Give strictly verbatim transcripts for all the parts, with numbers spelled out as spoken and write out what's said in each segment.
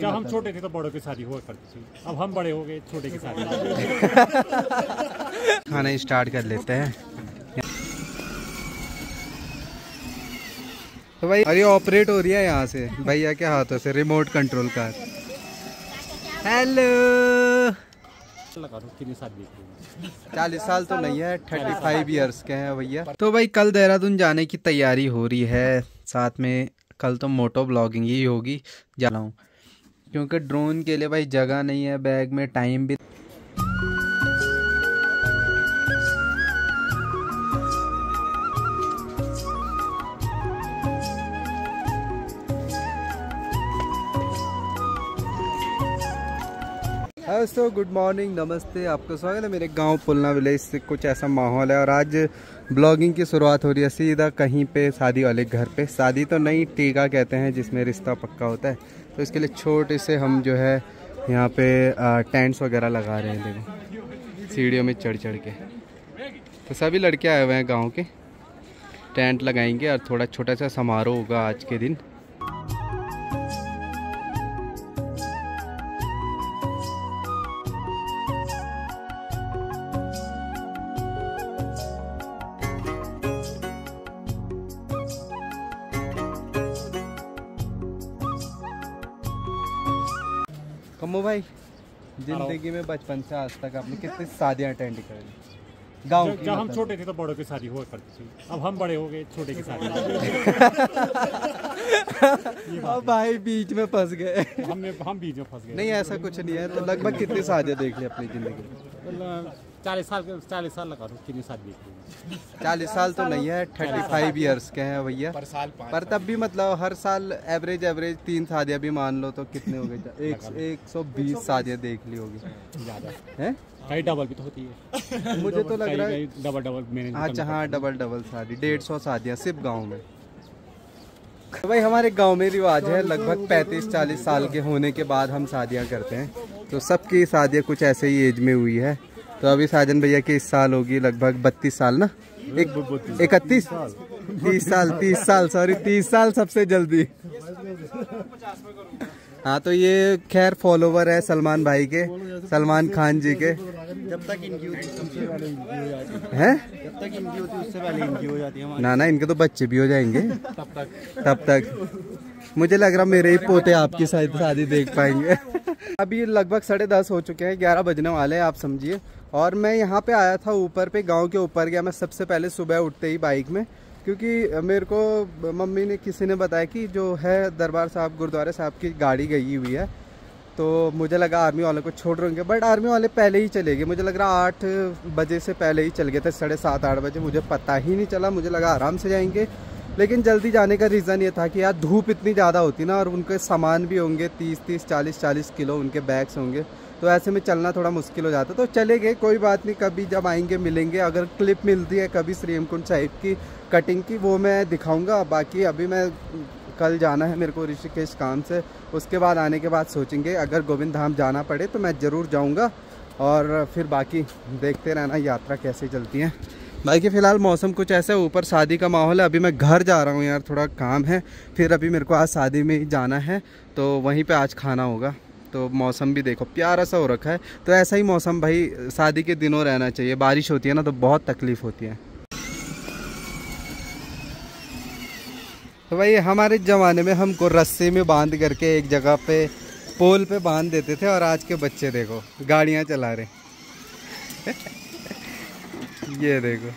जब हम छोटे थे तो बड़ों की शादी हुआ करती थी, अब हम बड़े हो गए छोटे की शादी। खाना स्टार्ट कर लेते हैं। तो भाई अरे ऑपरेट हो रही है यहाँ से भैया के हाथों से रिमोट कंट्रोल कार। हेलो, चालीस साल तो नहीं है, थर्टी फाइव ईयर्स के हैं भैया। तो भाई कल देहरादून जाने की तैयारी हो रही है, साथ में कल तो मोटो ब्लॉगिंग ही होगी। जा रहा हूँ क्योंकि ड्रोन के लिए भाई जगह नहीं है बैग में, टाइम भी। दोस्तों गुड मॉर्निंग, नमस्ते, आपका स्वागत है मेरे गांव पुलना विलेज से। कुछ ऐसा माहौल है और आज ब्लॉगिंग की शुरुआत हो रही है सीधा कहीं पे शादी वाले घर पे। शादी तो नहीं, टीका कहते हैं जिसमें रिश्ता पक्का होता है। तो इसके लिए छोटे से हम जो है यहाँ पे टेंट्स वगैरह लगा रहे हैं। देखो सीढ़ियों में चढ़ चढ़ के। तो सभी लड़के आए हुए हैं गाँव के, टेंट लगाएंगे और थोड़ा छोटा सा समारोह होगा आज के दिन। कमो भाई, जिंदगी में बचपन से आज तक आपने कितनी शादियाँ अटेंड कर ली? गाँव की। जब हम छोटे थे तो बड़ों की शादी हुआ करती थी, अब हम बड़े हो गए छोटे की शादी। अब भाई बीच में फंस गए। हमने हम बीच में फंस गए। नहीं ऐसा कुछ नहीं है। तो लगभग कितनी शादियाँ देख ली अपनी जिंदगी में? चालीस साल के चालीस साल लगा दो, कितनी शादी देख ली? चालीस साल तो नहीं है, थर्टी फाइव ईयर्स के हैं भैया पर साल। पर तब भी मतलब हर साल एवरेज एवरेज तीन शादियाँ भी मान लो तो कितने हो गए? एक, एक सौ बीस शादियाँ देख ली होगी ज़्यादा है। कई डबल भी तो होती है, मुझे तो लग रहा है डबल डबल। अच्छा हाँ, डबल डबल शादी, डेढ़ सौ शादियाँ सिर्फ गाँव में। भाई हमारे गांव में रिवाज है लगभग पैंतीस चालीस साल के होने के बाद हम शादियाँ करते हैं। तो सबकी शादियाँ कुछ ऐसे ही एज में हुई है। तो अभी साजन भैया की इस साल होगी लगभग बत्तीस साल ना, एक इकतीस तीस साल तीस साल सॉरी तीस साल सबसे जल्दी। हाँ तो ये खैर फॉलोवर है सलमान भाई के, सलमान खान जी के। जब तक इनकी है ना ना, इनके तो बच्चे भी हो जाएंगे तब तक तब तक मुझे लग रहा मेरे ही पोते आपकी शादी देख पाएंगे। अभी लगभग साढ़े दस हो चुके हैं, ग्यारह बजने वाले हैं आप समझिए। और मैं यहाँ पे आया था ऊपर पे, गांव के ऊपर गया मैं सबसे पहले सुबह उठते ही बाइक में, क्योंकि मेरे को मम्मी ने किसी ने बताया कि जो है दरबार साहब गुरुद्वारा साहब की गाड़ी गई हुई है। तो मुझे लगा आर्मी वालों को छोड़ रहे होंगे, बट आर्मी वाले पहले ही चले गए। मुझे लग रहा आठ बजे से पहले ही चल गए थे, साढ़े सात आठ बजे, मुझे पता ही नहीं चला। मुझे लगा आराम से जाएंगे, लेकिन जल्दी जाने का रीज़न ये था कि यार धूप इतनी ज़्यादा होती ना, और उनके सामान भी होंगे तीस तीस चालीस चालीस किलो उनके बैग्स होंगे, तो ऐसे में चलना थोड़ा मुश्किल हो जाता। तो चले गए, कोई बात नहीं, कभी जब आएंगे मिलेंगे। अगर क्लिप मिलती है कभी श्री हेमकुंड साहिब की कटिंग की वो मैं दिखाऊंगा। बाकी अभी मैं कल जाना है मेरे को ऋषिकेश काम से, उसके बाद आने के बाद सोचेंगे। अगर गोविंद धाम जाना पड़े तो मैं ज़रूर जाऊँगा, और फिर बाकी देखते रहना यात्रा कैसे चलती है। बाकी फ़िलहाल मौसम कुछ ऐसा है, ऊपर शादी का माहौल है। अभी मैं घर जा रहा हूँ यार, थोड़ा काम है, फिर अभी मेरे को आज शादी में जाना है, तो वहीं पे आज खाना होगा। तो मौसम भी देखो प्यारा सा हो रखा है। तो ऐसा ही मौसम भाई शादी के दिनों रहना चाहिए। बारिश होती है ना तो बहुत तकलीफ़ होती है। तो भाई हमारे ज़माने में हमको रस्सी में बांध करके एक जगह पे पोल पे बांध देते थे, और आज के बच्चे देखो गाड़ियाँ चला रहे। ये देखो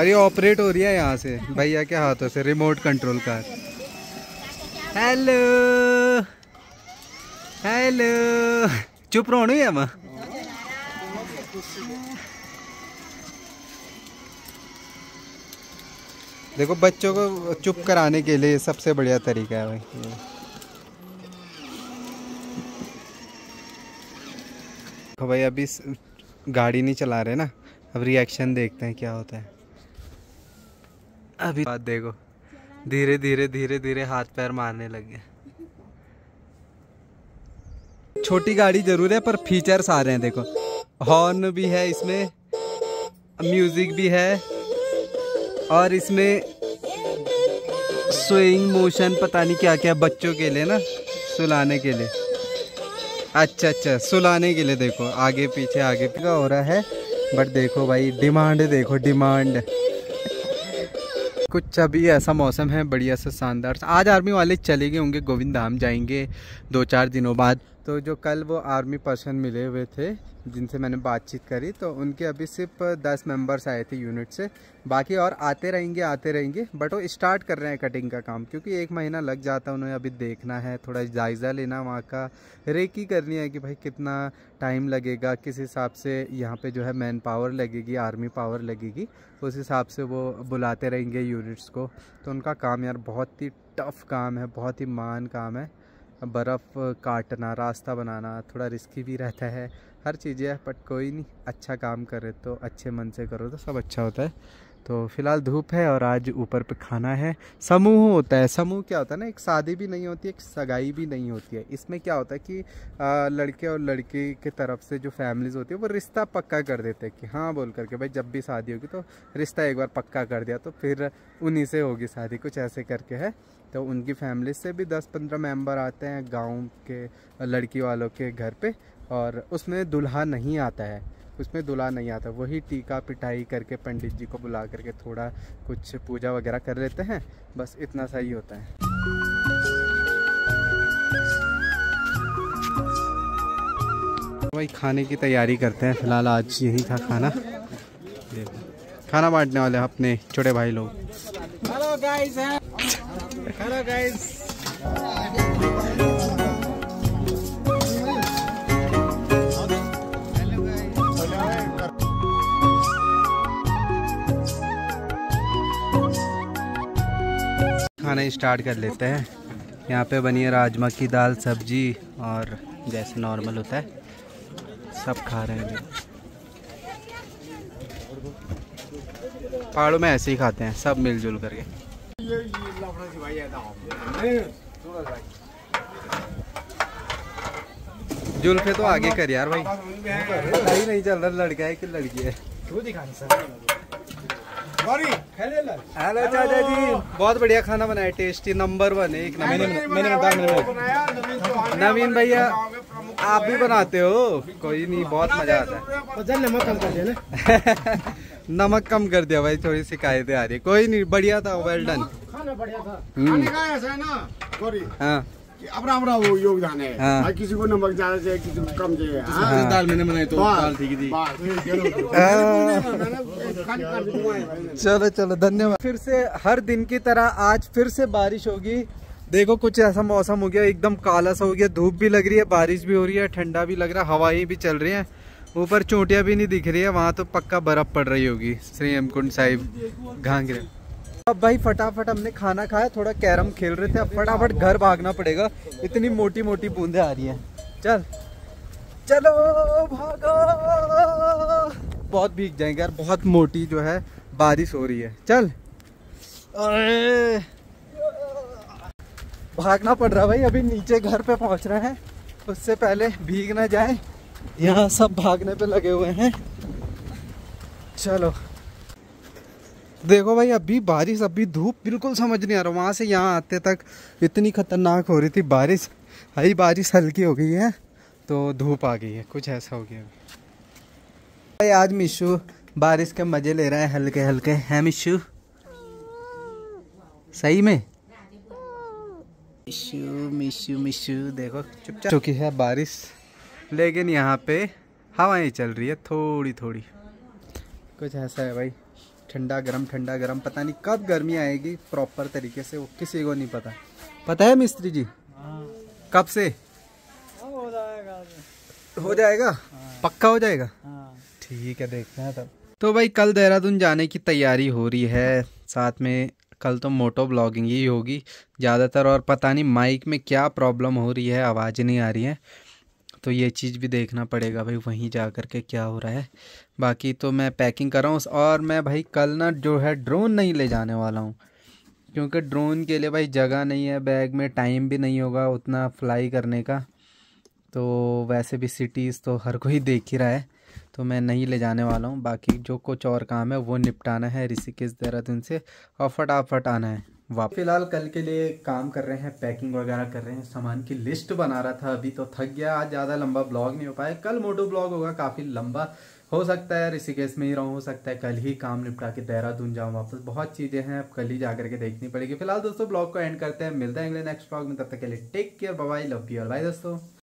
अरे ऑपरेट हो रही है यहाँ से भैया के हाथों से remote control car. Hello hello, चुप रहो नहीं हम। देखो बच्चों को चुप कराने के लिए सबसे बढ़िया तरीका है भाई। तो भाई अभी स... गाड़ी नहीं चला रहे ना, अब रिएक्शन देखते हैं क्या होता है। अभी बात देखो धीरे धीरे धीरे धीरे हाथ पैर मारने लगे। छोटी गाड़ी जरूर है पर फीचर्स आ रहे हैं। देखो हॉर्न भी है इसमें, म्यूजिक भी है, और इसमें स्विंग मोशन पता नहीं क्या क्या बच्चों के लिए ना, सुलाने के लिए। अच्छा अच्छा सुलाने के लिए। देखो आगे पीछे आगे पीछे हो रहा है, बट देखो भाई डिमांड, देखो डिमांड। कुछ अभी ऐसा मौसम है बढ़िया सा शानदार। आज आर्मी वाले चले गए होंगे, गोविंद धाम जाएंगे दो चार दिनों बाद। तो जो कल वो आर्मी पर्सन मिले हुए थे जिनसे मैंने बातचीत करी, तो उनके अभी सिर्फ दस मेंबर्स आए थे यूनिट से, बाकी और आते रहेंगे आते रहेंगे। बट वो स्टार्ट कर रहे हैं कटिंग का काम, क्योंकि एक महीना लग जाता है उन्हें। अभी देखना है, थोड़ा जायज़ा लेना वहाँ का, रेकी करनी है कि भाई कितना टाइम लगेगा, किस हिसाब से यहाँ पे जो है मैन पावर लगेगी, आर्मी पावर लगेगी, उस हिसाब से वो बुलाते रहेंगे यूनिट्स को। तो उनका काम यार बहुत ही टफ़ काम है, बहुत ही मान काम है। बर्फ़ काटना, रास्ता बनाना थोड़ा रिस्की भी रहता है, हर चीज़ें है, बट कोई नहीं। अच्छा काम करे तो अच्छे मन से करो तो सब अच्छा होता है। तो फिलहाल धूप है और आज ऊपर पे खाना है। समूह होता है, समूह क्या होता है ना, एक शादी भी नहीं होती, एक सगाई भी नहीं होती है। इसमें क्या होता है कि आ, लड़के और लड़की के तरफ से जो फैमिलीज़ होती है वो रिश्ता पक्का कर देते हैं कि हाँ बोल करके भाई जब भी शादी होगी तो रिश्ता एक बार पक्का कर दिया तो फिर उन्हीं से होगी शादी, कुछ ऐसे करके है। तो उनकी फैमिली से भी दस पंद्रह मेंबर आते हैं गाँव के लड़की वालों के घर पर, और उसमें दूल्हा नहीं आता है, उसमें दूल्हा नहीं आता, वही टीका पिटाई करके पंडित जी को बुला करके थोड़ा कुछ पूजा वगैरह कर लेते हैं, बस इतना सही होता है। भाई खाने की तैयारी करते हैं, फिलहाल आज यही था खाना। खाना बांटने वाले अपने छोटे भाई लोग। Hello guys, hello guys. खाना स्टार्ट कर लेते हैं। यहाँ पे बनी है राजमा की दाल, सब्जी, और जैसे नॉर्मल होता है सब खा रहे हैं। पहाड़ों में ऐसे ही खाते हैं सब मिलजुल करके। जुल्फे तो आगे कर यार भाई, पता ही नहीं चल रहा लड़का है कि लड़की है। हेलो चाचा जी, बहुत बढ़िया खाना बनाया, टेस्टी, नंबर वन है, एक नंबर। नवीन भैया आप भी बनाते हो? कोई नहीं, बहुत मजा आता है। नमक कम कर दिया भाई, थोड़ी शिकायतें आ रही है। कोई नहीं, बढ़िया था, वेल डन। हाँ अपना अपना वो योगदान है। हाँ। किसी को नमक ज्यादा चाहिए, किसी को कम चाहिए। हाँ। दाल मैंने बनाई तो दाल ठीक थी। चलो चलो धन्यवाद। फिर से हर दिन की तरह आज फिर से बारिश होगी। देखो कुछ ऐसा मौसम हो गया, एकदम काला सा हो गया, धूप भी लग रही है, बारिश भी हो रही है, ठंडा भी लग रहा है, हवाएं भी चल रही है, ऊपर चोटियाँ भी नहीं दिख रही है, वहाँ तो पक्का बर्फ पड़ रही होगी श्री हेमकुंड साहिब घाघरे। अब भाई फटाफट हमने खाना खाया, थोड़ा कैरम खेल रहे थे, अब फटाफट घर भागना पड़ेगा, इतनी मोटी मोटी बूंदें आ रही हैं। चल चलो भागो, बहुत भीग जाएंगे यार, बहुत मोटी जो है बारिश हो रही है। चल अरे भागना पड़ रहा भाई, अभी नीचे घर पे पहुंच रहे हैं, उससे पहले भीग ना जाए। यहाँ सब भागने पे लगे हुए हैं। चलो देखो भाई, अभी बारिश, अभी धूप, बिल्कुल समझ नहीं आ रहा। वहाँ से यहाँ आते तक इतनी खतरनाक हो रही थी बारिश, हरी बारिश हल्की हो गई है तो धूप आ गई है, कुछ ऐसा हो गया। भाई आज मिशू बारिश के मज़े ले रहा है, हल्के हल्के हैं मिशू, सही में मिशू मिशू मिशू। देखो चुपचाप चुकी है बारिश, लेकिन यहाँ पे हवाएं चल रही है थोड़ी थोड़ी, कुछ ऐसा है भाई, ठंडा गरम ठंडा गरम, पता नहीं कब गर्मी आएगी प्रॉपर तरीके से, वो किसी को नहीं पता। पता है मिस्त्री जी? कब से हो जाएगा, हो जाएगा पक्का हो जाएगा, ठीक है देखते हैं तब। तो भाई कल देहरादून जाने की तैयारी हो रही है, साथ में कल तो मोटो ब्लॉगिंग ही होगी ज़्यादातर, और पता नहीं माइक में क्या प्रॉब्लम हो रही है, आवाज़ नहीं आ रही है, तो ये चीज़ भी देखना पड़ेगा भाई वहीं जा कर के क्या हो रहा है। बाकी तो मैं पैकिंग कर रहा हूँ, और मैं भाई कल ना जो है ड्रोन नहीं ले जाने वाला हूँ, क्योंकि ड्रोन के लिए भाई जगह नहीं है बैग में, टाइम भी नहीं होगा उतना फ्लाई करने का, तो वैसे भी सिटीज़ तो हर कोई देख ही रहा है, तो मैं नहीं ले जाने वाला हूँ। बाकी जो कुछ और काम है वो निपटाना है ऋषिकेश देहरादून से, और फटाफट आना है। वापस। फिलहाल कल के लिए काम कर रहे हैं, पैकिंग वगैरह कर रहे हैं, सामान की लिस्ट बना रहा था, अभी तो थक गया। आज ज़्यादा लंबा ब्लॉग नहीं हो पाया, कल मोटो ब्लॉग होगा काफ़ी लंबा, हो सकता है ऋषिकेश में ही रहूँ, हो सकता है कल ही काम निपटा के देहरादून जाऊँ वापस। बहुत चीज़ें हैं, अब कल ही जा करके देखनी पड़ेगी। फिलहाल दोस्तों ब्लॉग को एंड करते हैं, मिलते हैं अगले नेक्स्ट ब्लॉग में, तब तक के लिए take care, bye bye, love you all, bye दोस्तों।